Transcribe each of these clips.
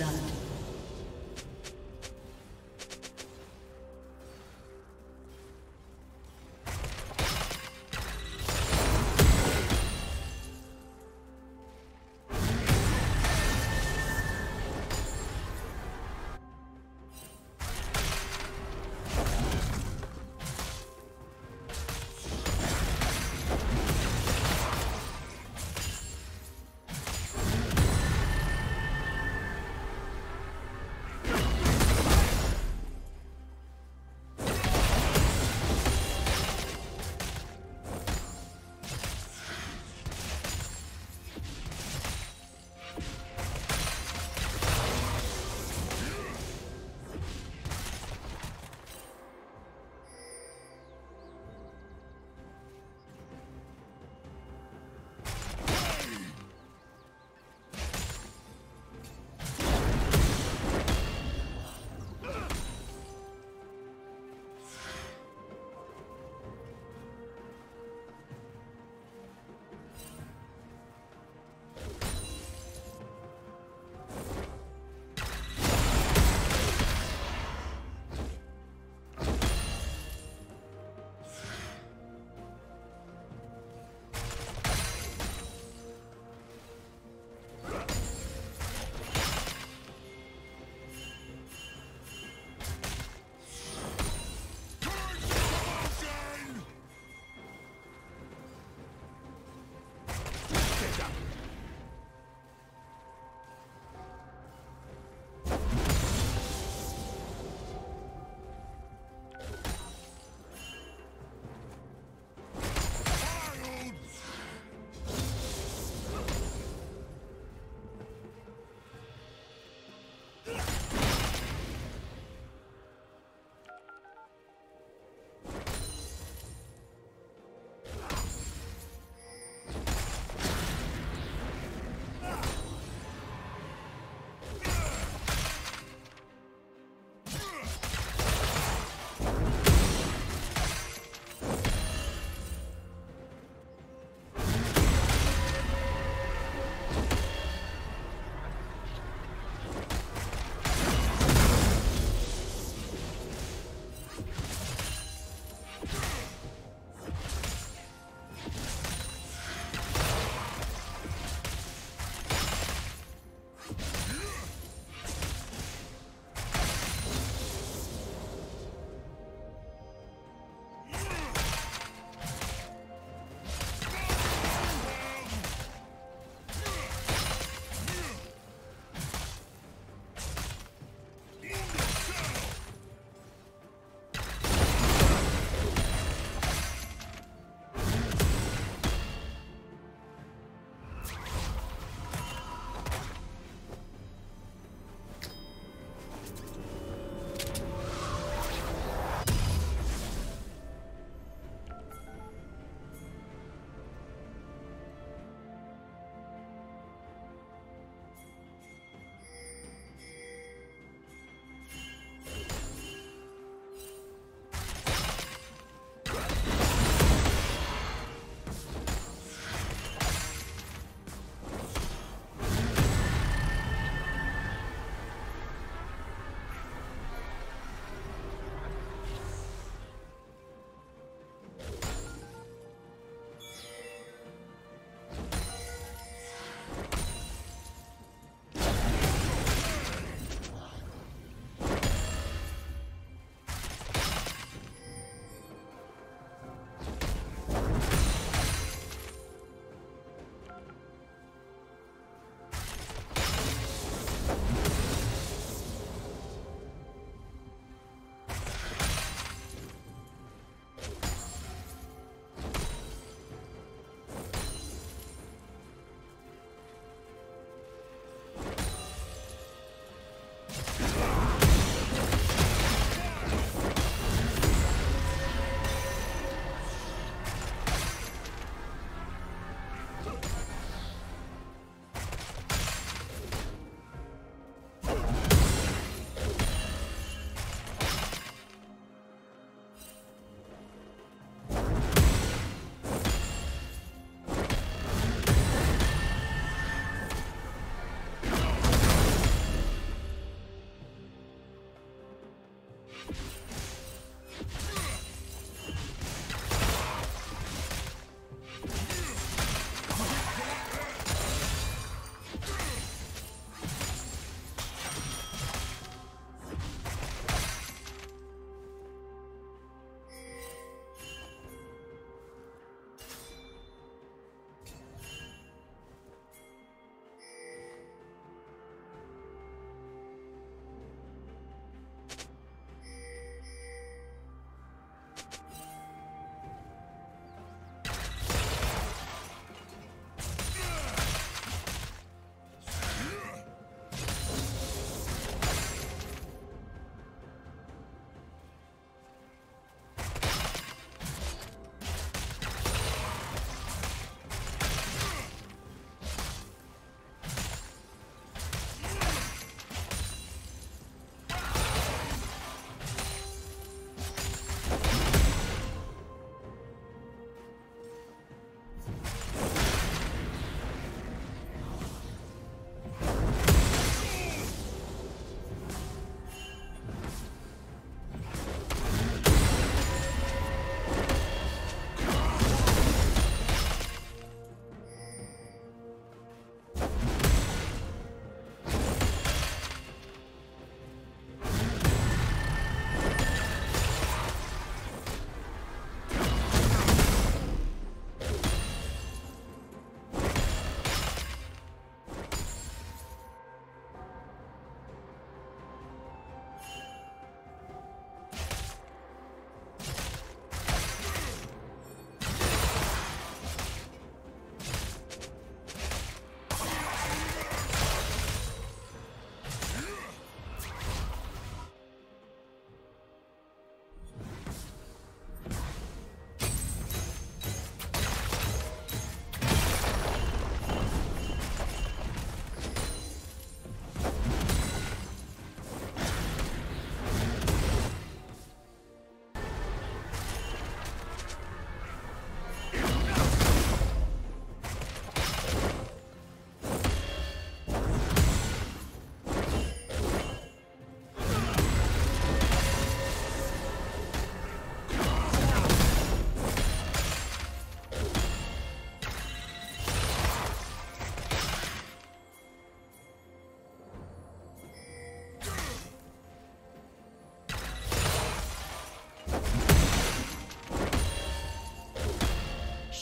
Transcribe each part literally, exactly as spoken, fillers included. blood.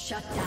Shut down.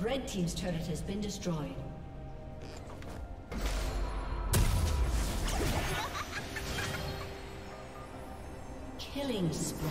Red team's turret has been destroyed. Killing spree.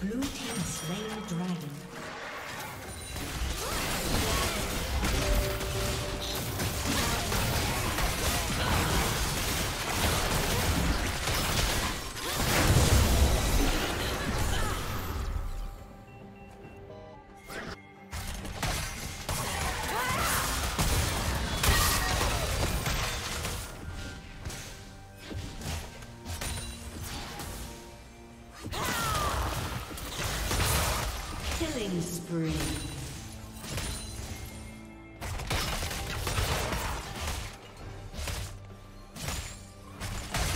Blue team slain the dragon. Killing spree.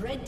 Red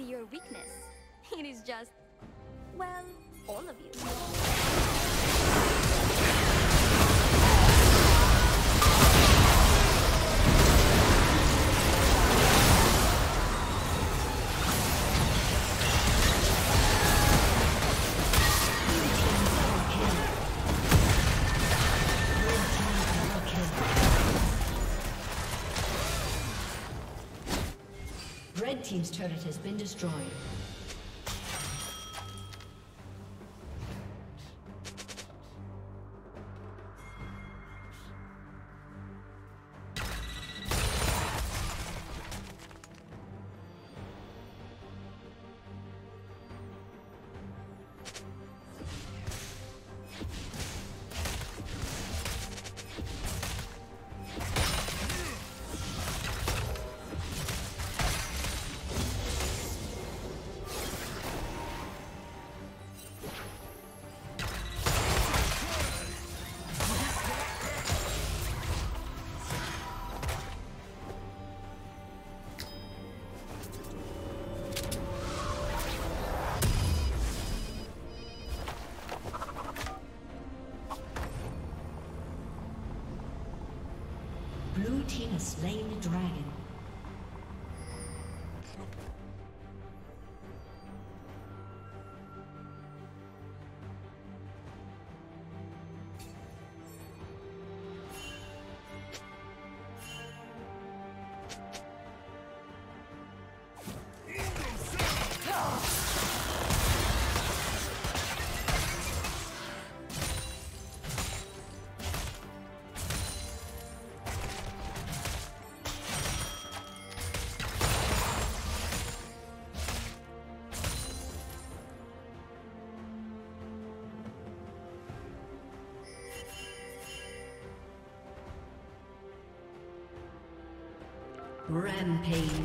Your weakness. It is just, well, all of you. team's turret has been destroyed. Blue team has slain the dragon. Rampage.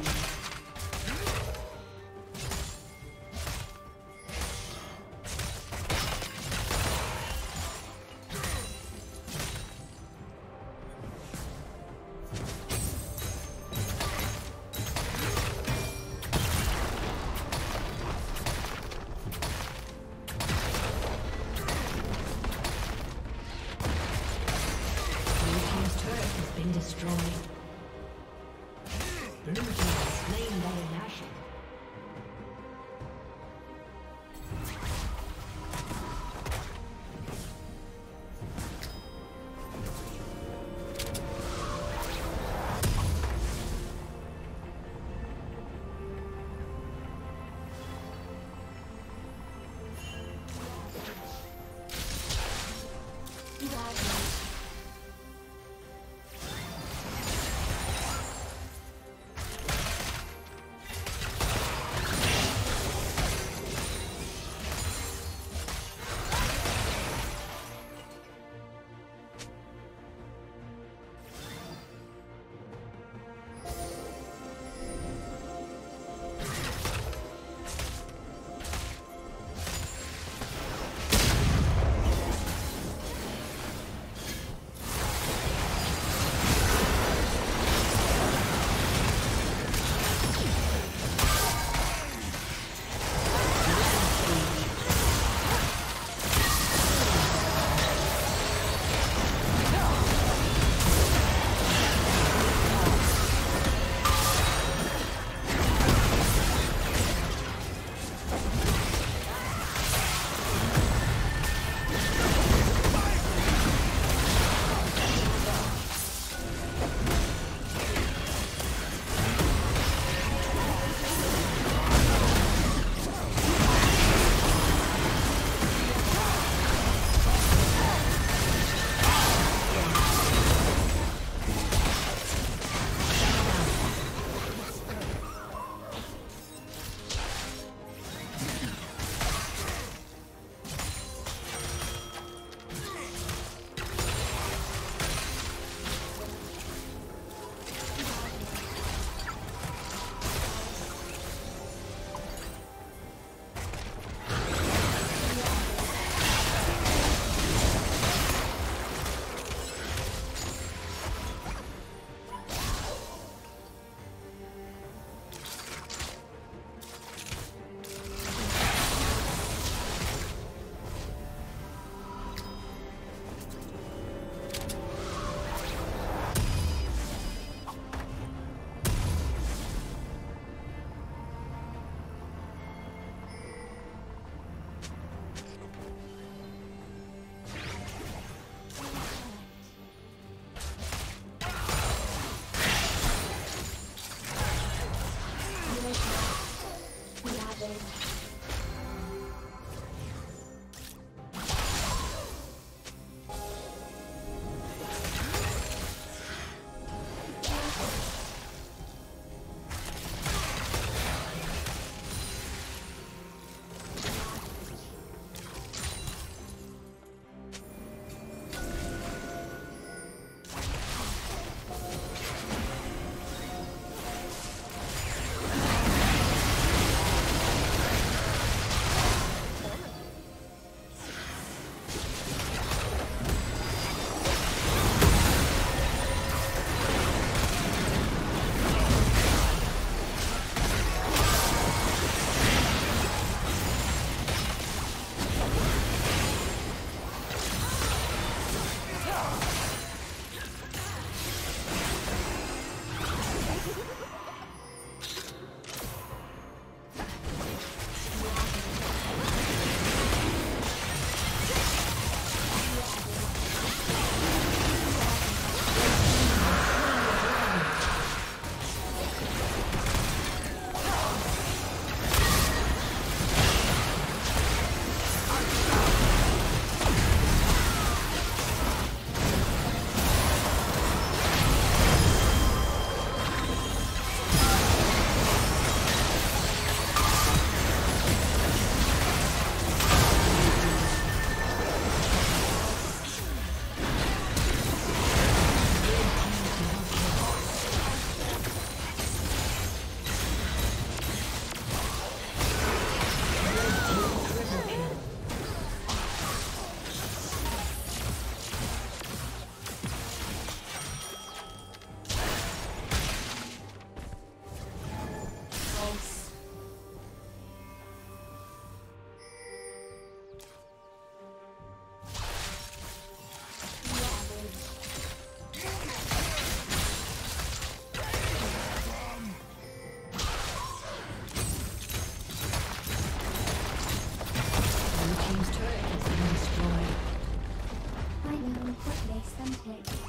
finding a good place someplace.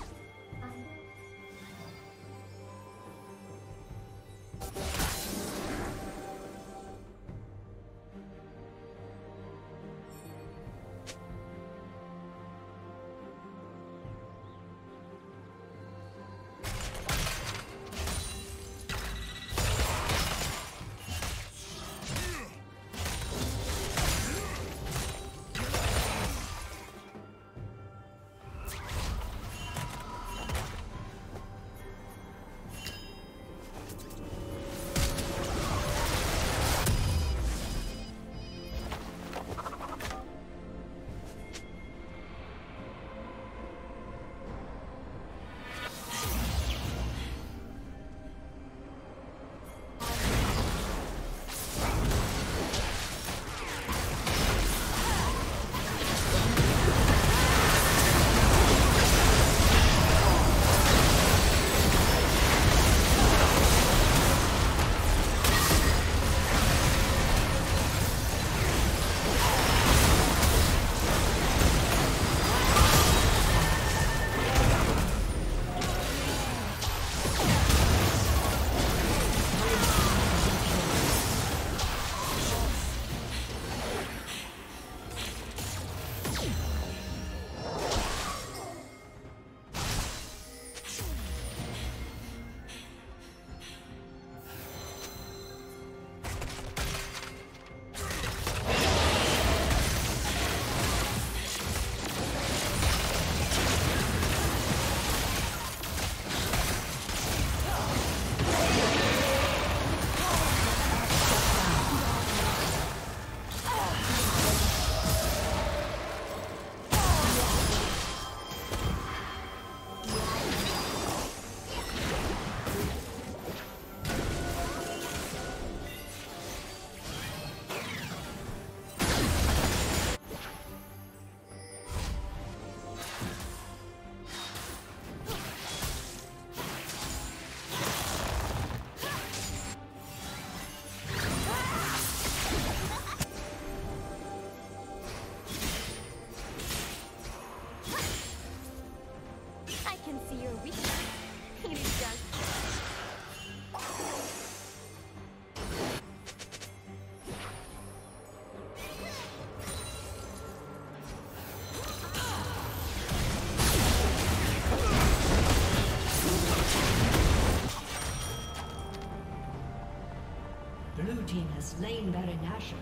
Slain Baron Nashor.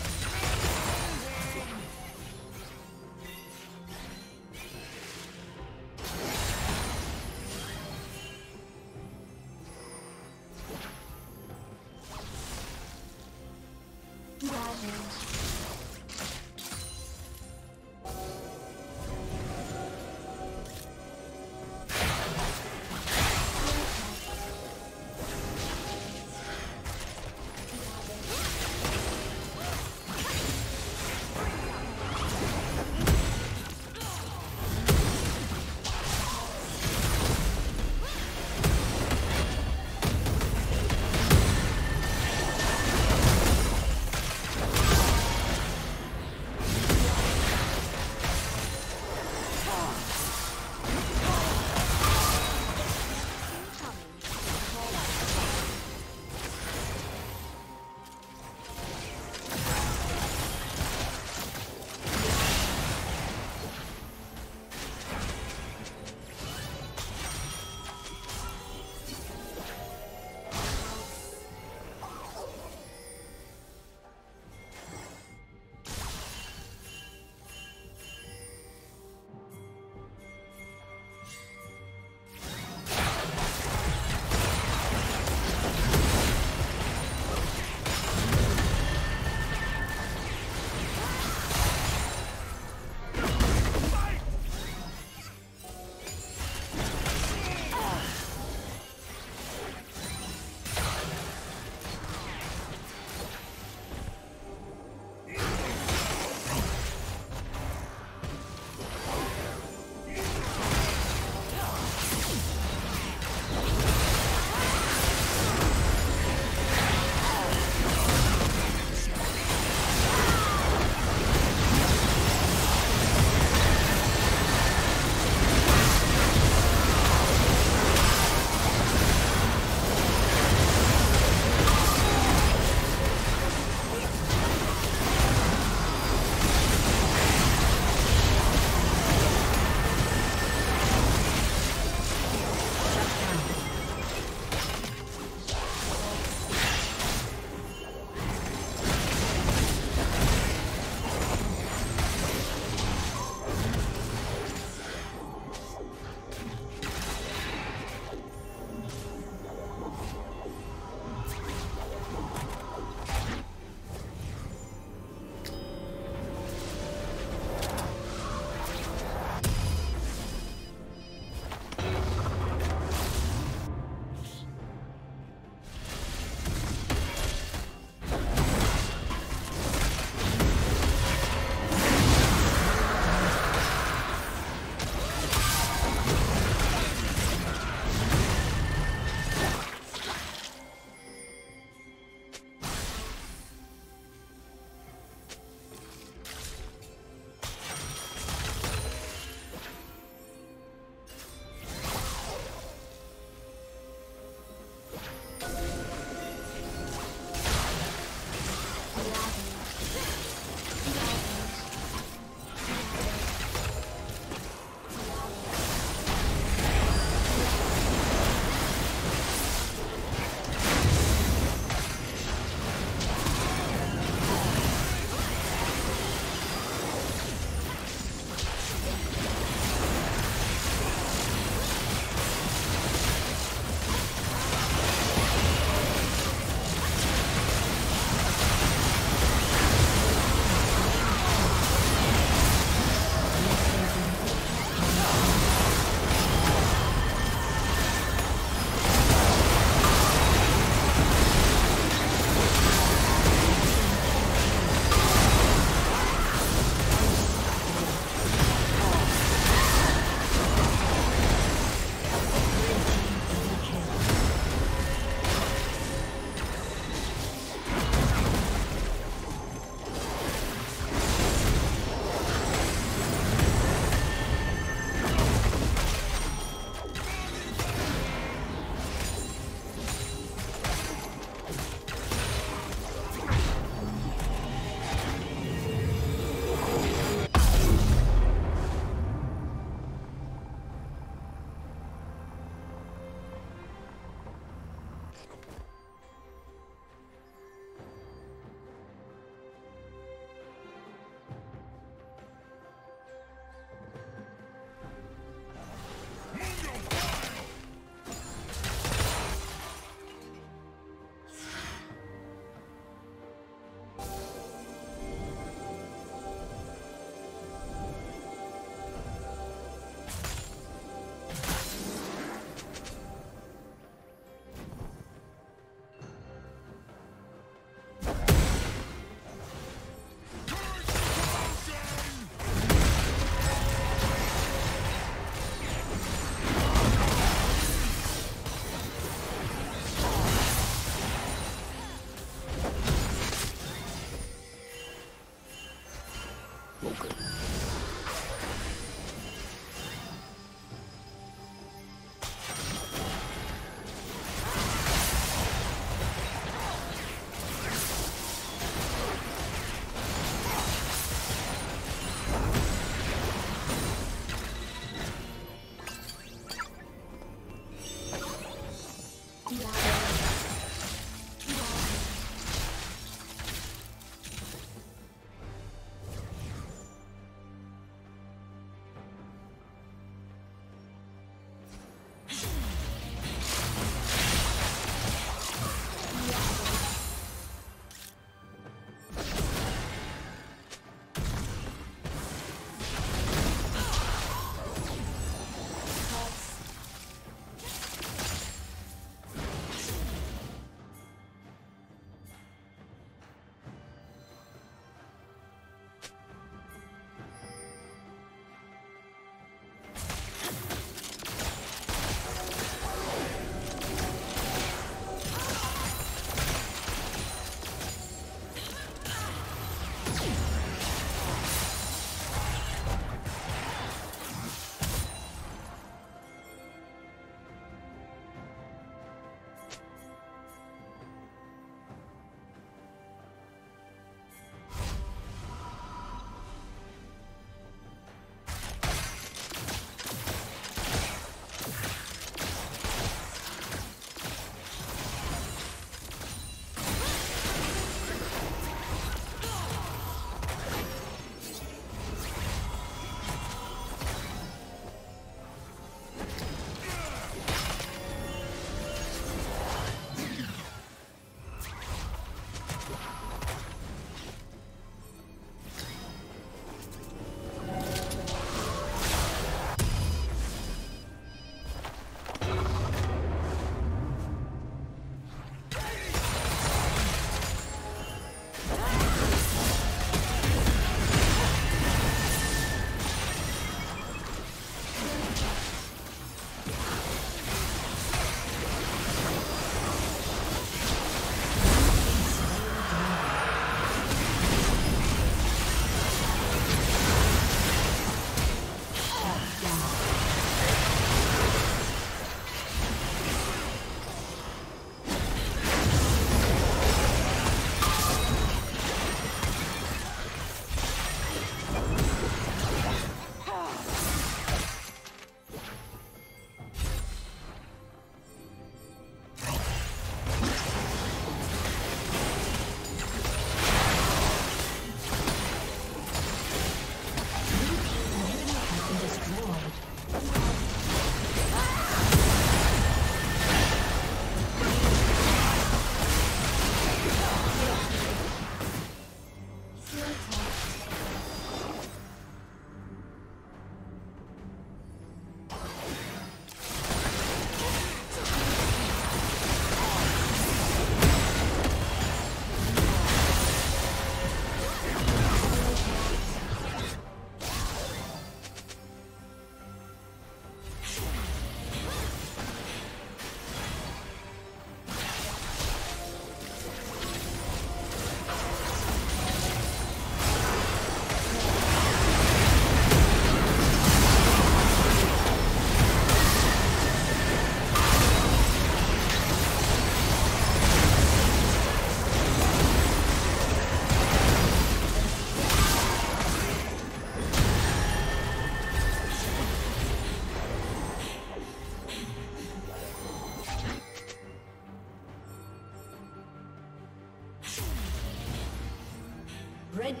Red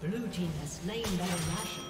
Blue team has slain their Russian.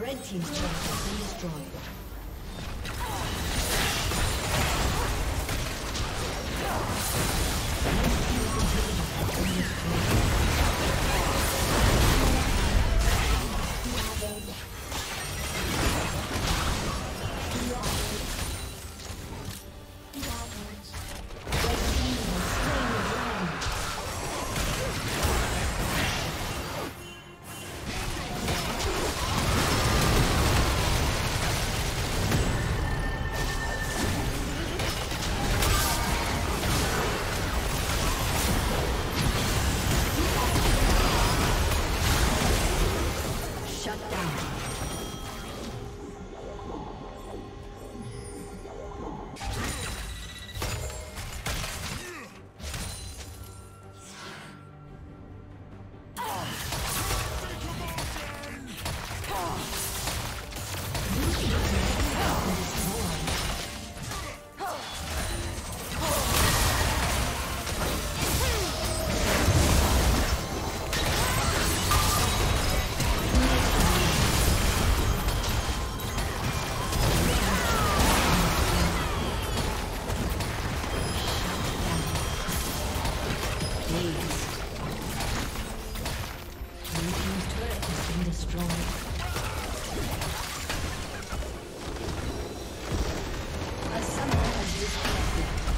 Red team's turret has been destroyed. disconnected.